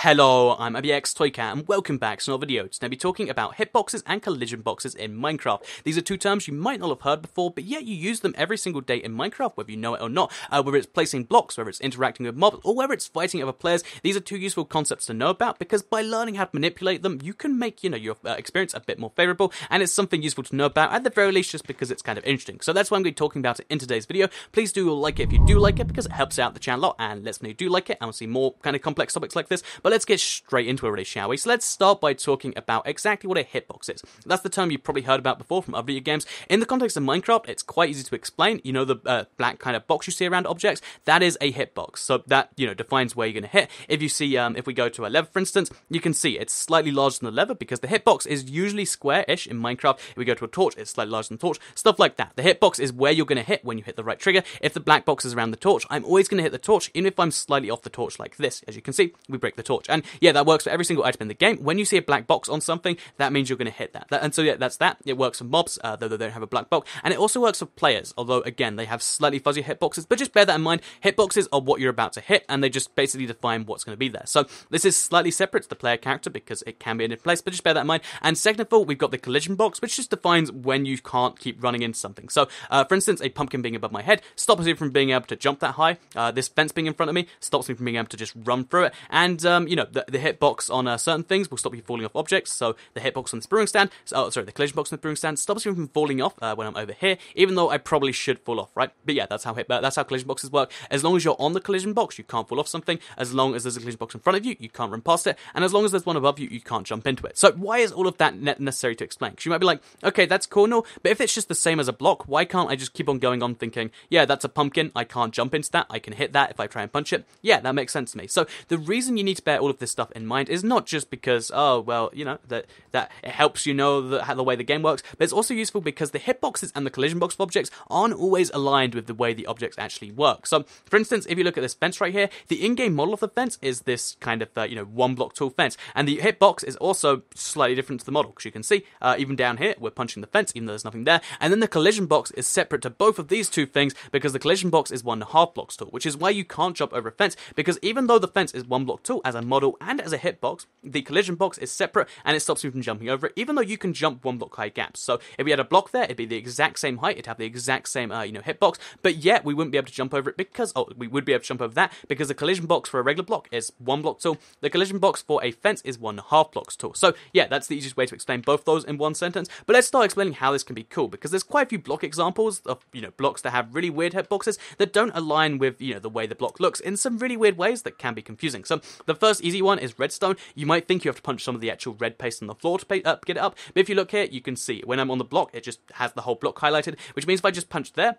Hello, I'm ABXToyCat and welcome back to another video. Today we'll be talking about hitboxes and collision boxes in Minecraft. These are two terms you might not have heard before, but yet you use them every single day in Minecraft, whether you know it or not. Whether it's placing blocks, whether it's interacting with mobs, or whether it's fighting other players, these are two useful concepts to know about because by learning how to manipulate them, you can make your experience a bit more favourable, and it's something useful to know about at the very least, just because it's kind of interesting. So that's why I'm going to be talking about it in today's video. Please do like it if you do like it because it helps out the channel a lot and lets me know you do like it, and we'll see more kind of complex topics like this. But let's get straight into it already, shall we? So let's start by talking about exactly what a hitbox is. That's the term you've probably heard about before from other video games. In the context of Minecraft, it's quite easy to explain. You know, the black kind of box you see around objects? That is a hitbox. So that, defines where you're going to hit. If you see, if we go to a lever, for instance, you can see it's slightly larger than the lever because the hitbox is usually square-ish in Minecraft. If we go to a torch, it's slightly larger than the torch. Stuff like that. The hitbox is where you're going to hit when you hit the right trigger. If the black box is around the torch, I'm always going to hit the torch, even if I'm slightly off the torch like this. As you can see, we break the torch. And yeah, that works for every single item in the game. When you see a black box on something, that means you're going to hit that. And so yeah, that's that. It works for mobs, though they don't have a black box. And it also works for players, although again, they have slightly fuzzy hitboxes. But just bear that in mind, hitboxes are what you're about to hit, and they just basically define what's going to be there. So this is slightly separate to the player character because it can be in a place, but just bear that in mind. And second of all, we've got the collision box, which just defines when you can't keep running into something. So for instance, a pumpkin being above my head stops me from being able to jump that high. This fence being in front of me stops me from being able to just run through it. And the hitbox on certain things will stop you falling off objects. So the hitbox on the brewing stand, the collision box on the brewing stand stops you from falling off when I'm over here, even though I probably should fall off, right? But yeah, that's how collision boxes work. As long as you're on the collision box, you can't fall off something. As long as there's a collision box in front of you, you can't run past it. And as long as there's one above you, you can't jump into it. So why is all of that necessary to explain? Because you might be like, okay, that's cool, no, but if it's just the same as a block, why can't I just keep on going on thinking, yeah, that's a pumpkin, I can't jump into that, I can hit that if I try and punch it. Yeah, that makes sense to me. So the reason you need to bear all of this stuff in mind is not just because, oh, well, that it helps you know the way the game works, but it's also useful because the hitboxes and the collision box of objects aren't always aligned with the way the objects actually work. So, for instance, if you look at this fence right here, the in-game model of the fence is this kind of, one-block tall fence, and the hitbox is also slightly different to the model, because you can see, even down here, we're punching the fence, even though there's nothing there, and then the collision box is separate to both of these two things, because the collision box is 1.5 blocks tall, which is why you can't jump over a fence, because even though the fence is 1 block tall, as a model and as a hitbox, the collision box is separate and it stops you from jumping over it, even though you can jump 1 block high gaps. So if we had a block there, it'd be the exact same height, it'd have the exact same, hitbox, but yet we wouldn't be able to jump over it because, we would be able to jump over that because the collision box for a regular block is 1 block tall, the collision box for a fence is 1.5 blocks tall. So yeah, that's the easiest way to explain both those in one sentence, but let's start explaining how this can be cool because there's quite a few block examples of, blocks that have really weird hitboxes that don't align with, the way the block looks in some really weird ways that can be confusing. So the first easy one is redstone. You might think you have to punch some of the actual red paste on the floor to get it up, but if you look here, you can see when I'm on the block, it just has the whole block highlighted, which means if I just punch there,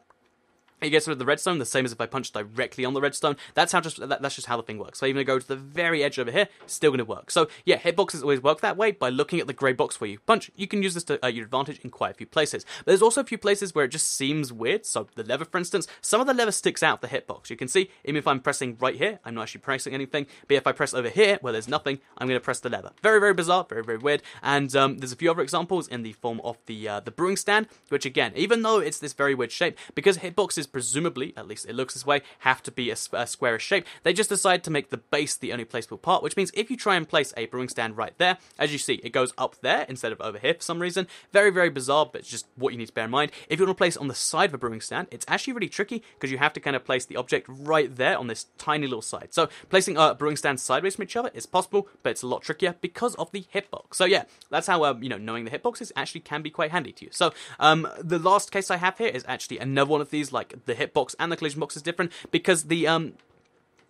it gets rid of the redstone, the same as if I punch directly on the redstone. That's just how the thing works. So even if I go to the very edge over here, still going to work. So yeah, hitboxes always work that way. By looking at the grey box where you punch, you can use this to your advantage in quite a few places. But there's also a few places where it just seems weird. So the lever, for instance, some of the lever sticks out the hitbox. You can see, even if I'm pressing right here, I'm not actually pressing anything. But if I press over here, where there's nothing, I'm going to press the lever. Very, very bizarre, very, very weird. And there's a few other examples in the form of the brewing stand, which again, even though it's this very weird shape, because hitboxes presumably, at least it looks this way, have to be a squarish shape. They just decide to make the base the only placeable part, which means if you try and place a brewing stand right there, as you see, it goes up there instead of over here for some reason. Very, very bizarre, but it's just what you need to bear in mind. If you want to place it on the side of a brewing stand, it's actually really tricky because you have to kind of place the object right there on this tiny little side. So placing a brewing stand sideways from each other is possible, but it's a lot trickier because of the hitbox. So yeah, that's how, knowing the hitboxes actually can be quite handy to you. So the last case I have here is actually another one of these, like the hitbox and the collision box is different because the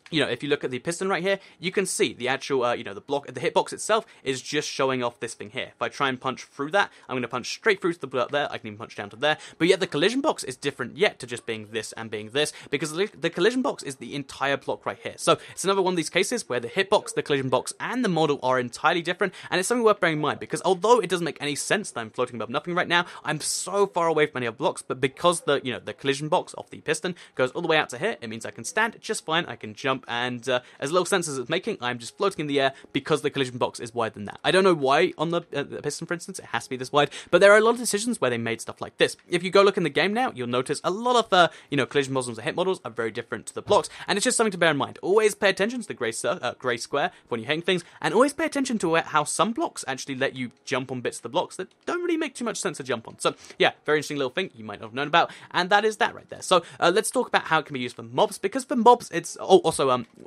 if you look at the piston right here, you can see the actual, the hitbox itself is just showing off this thing here. If I try and punch through that, I'm going to punch straight through to the block there. I can even punch down to there. But yet the collision box is different yet to just being this and being this because the collision box is the entire block right here. So it's another one of these cases where the hitbox, the collision box, and the model are entirely different. And it's something worth bearing in mind because although it doesn't make any sense that I'm floating above nothing right now, I'm so far away from any other blocks. But because the collision box off the piston goes all the way out to here, it means I can stand just fine. I can jump. jump, and as little sense as it's making, I'm just floating in the air because the collision box is wider than that. I don't know why on the piston, for instance, it has to be this wide, but there are a lot of decisions where they made stuff like this. If you go look in the game now, you'll notice a lot of collision models and hit models are very different to the blocks, and it's just something to bear in mind. Always pay attention to the grey square when you're hitting things, and always pay attention to how some blocks actually let you jump on bits of the blocks that don't really make too much sense to jump on. So yeah, very interesting little thing you might not have known about, and that is that right there. So let's talk about how it can be used for mobs, because for mobs it's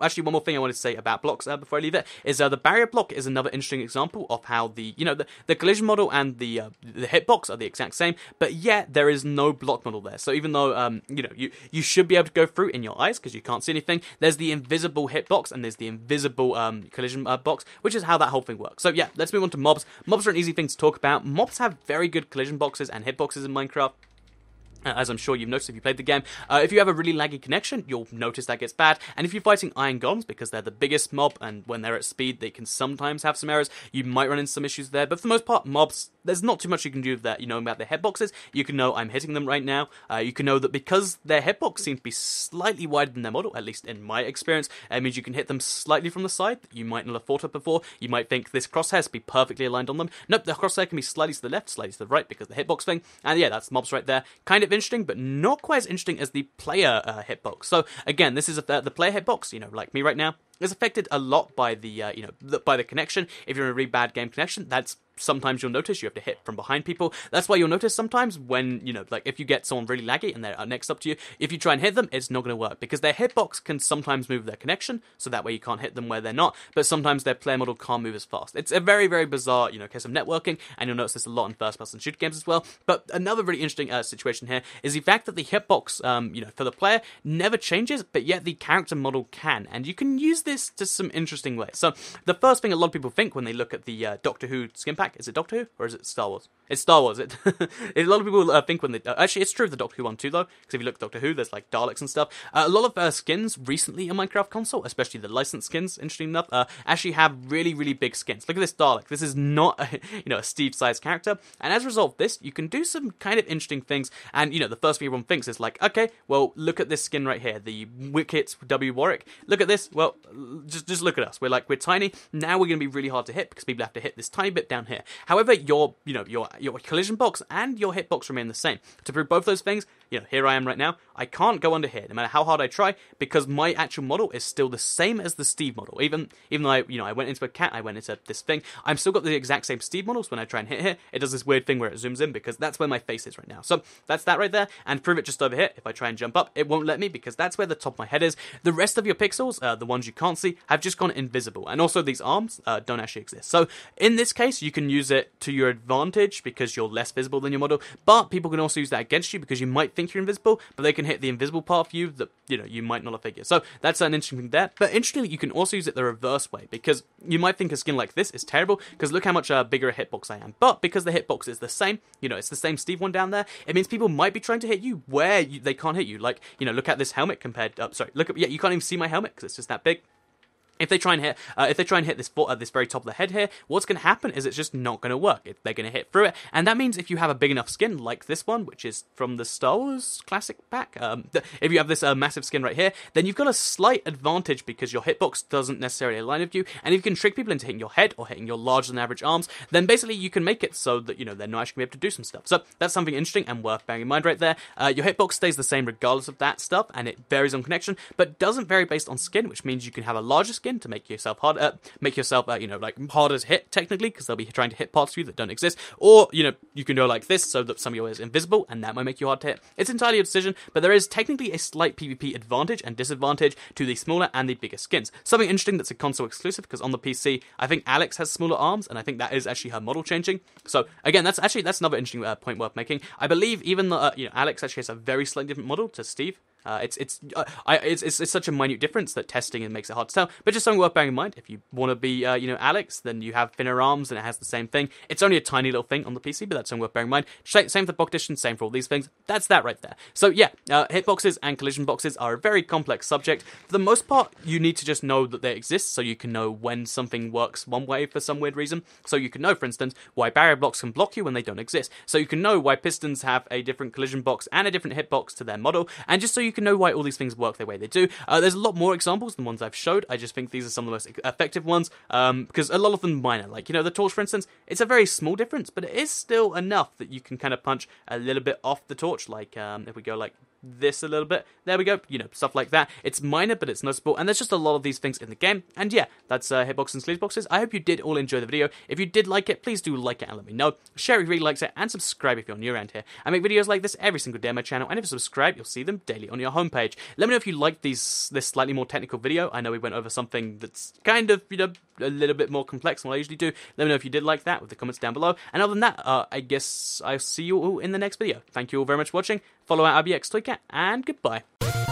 actually one more thing I wanted to say about blocks before I leave it is the barrier block is another interesting example of how the collision model and the hitbox are the exact same, but yet there is no block model there. So even though you should be able to go through in your eyes because you can't see anything, there's the invisible hitbox and there's the invisible collision box, which is how that whole thing works. So yeah, let's move on to mobs. Mobs are an easy thing to talk about. Mobs have very good collision boxes and hitboxes in Minecraft, as I'm sure you've noticed if you played the game. If you have a really laggy connection, you'll notice that gets bad, and if you're fighting iron golems, because they're the biggest mob, and when they're at speed, they can sometimes have some errors, you might run into some issues there, but for the most part, mobs, there's not too much you can do with that. You know about their hitboxes, you can know I'm hitting them right now, you can know that because their hitbox seems to be slightly wider than their model, at least in my experience, it means you can hit them slightly from the side that you might not have thought of before. You might think this crosshair has to be perfectly aligned on them. Nope, the crosshair can be slightly to the left, slightly to the right, because of the hitbox thing, and yeah, that's mobs right there. Kind of interesting, but not quite as interesting as the player hitbox. So again, this is the player hitbox, like me right now, is affected a lot by the by the connection. If you're in a really bad game connection, that's sometimes you'll notice you have to hit from behind people. That's why you'll notice sometimes when, if you get someone really laggy and they're next up to you, if you try and hit them, it's not going to work because their hitbox can sometimes move their connection, so that way you can't hit them where they're not, but sometimes their player model can't move as fast. It's a very, very bizarre, case of networking, and you'll notice this a lot in first-person shooter games as well. But another really interesting situation here is the fact that the hitbox, for the player never changes, but yet the character model can, and you can use this to some interesting ways. So the first thing a lot of people think when they look at the Doctor Who skin pack, is it Doctor Who or is it Star Wars? It's Star Wars. A lot of people think when they actually it's true of the Doctor Who one too though, because if you look at Doctor Who, there's like Daleks and stuff. A lot of skins recently in Minecraft console, especially the licensed skins, interesting enough, actually have really, really big skins. Look at this Dalek. This is not a Steve-sized character, and as a result of this, you can do some kind of interesting things. And the first thing everyone thinks is like, okay, well look at this skin right here, the Wicket W. Warwick. Look at this. Well, just look at us. We're tiny. Now we're gonna be really hard to hit because people have to hit this tiny bit down here. However, your collision box and your hitbox remain the same. To prove both those things, here I am right now. I can't go under here, no matter how hard I try, because my actual model is still the same as the Steve model. Even though I went into a cat, I went into this thing, I'm still got the exact same Steve models. So when I try and hit here, it does this weird thing where it zooms in because that's where my face is right now. So that's that right there. And prove it just over here. If I try and jump up, it won't let me because that's where the top of my head is. The rest of your pixels, the ones you can't see, have just gone invisible. And also these arms don't actually exist. So in this case, you can use it to your advantage because you're less visible than your model, but people can also use that against you because you might think you're invisible, but they can hit the invisible part of you that you might not have figured. So that's an interesting thing there. But interestingly, you can also use it the reverse way, because you might think a skin like this is terrible because look how much bigger a hitbox I am, but because the hitbox is the same, it's the same Steve one down there, it means people might be trying to hit you where they can't hit you. Like look at this helmet compared you can't even see my helmet because it's just that big. If they try and hit, this very top of the head here, what's going to happen is it's just not going to work. They're going to hit through it, and that means if you have a big enough skin like this one, which is from the Star Wars classic pack, if you have this massive skin right here, then you've got a slight advantage because your hitbox doesn't necessarily align with you, and if you can trick people into hitting your head or hitting your larger than average arms, then basically you can make it so that they're not actually going to be able to do some stuff. So that's something interesting and worth bearing in mind right there. Your hitbox stays the same regardless of that stuff, and it varies on connection, but doesn't vary based on skin, which means you can have a larger skin to make yourself harder, harder to hit technically, because they'll be trying to hit parts of you that don't exist, or you can go like this so that some of your is invisible, and that might make you hard to hit. It's entirely a decision, but there is technically a slight PvP advantage and disadvantage to the smaller and the bigger skins. Something interesting that's a console exclusive, because on the PC, I think Alex has smaller arms, and I think that is actually her model changing. So again, that's another interesting point worth making. I believe even the, Alex actually has a very slightly different model to Steve. It's such a minute difference that testing and makes it hard to tell, but just something worth bearing in mind. If you want to be Alex, then you have thinner arms and it has the same thing. It's only a tiny little thing on the PC, but that's something worth bearing in mind. Same for the Bogdition, same for all these things. That's that right there. So yeah, hitboxes and collision boxes are a very complex subject. For the most part, you need to just know that they exist, so you can know when something works one way for some weird reason. So you can know, for instance, why barrier blocks can block you when they don't exist. So you can know why pistons have a different collision box and a different hitbox to their model, and just so you you can know why all these things work the way they do. There's a lot more examples than ones I've showed. I just think these are some of the most effective ones, because a lot of them minor. Like, you know, the torch, for instance, it's a very small difference, but it is still enough that you can kind of punch a little bit off the torch. Like, if we go like this a little bit, there we go, you know, stuff like that. It's minor, but it's noticeable, and there's just a lot of these things in the game. And yeah, that's hitbox and sleeve boxes. I hope you did all enjoy the video. If you did like it, please do like it and let me know. Share if you really liked it, and subscribe if you're new around here. I make videos like this every single day on my channel, and if you subscribe, you'll see them daily on your homepage. Let me know if you liked this slightly more technical video. I know we went over something that's kind of, you know, a little bit more complex than what I usually do. Let me know if you did like that with the comments down below. And other than that, I guess I'll see you all in the next video. Thank you all very much for watching. Follow at ABXToyCat, and goodbye.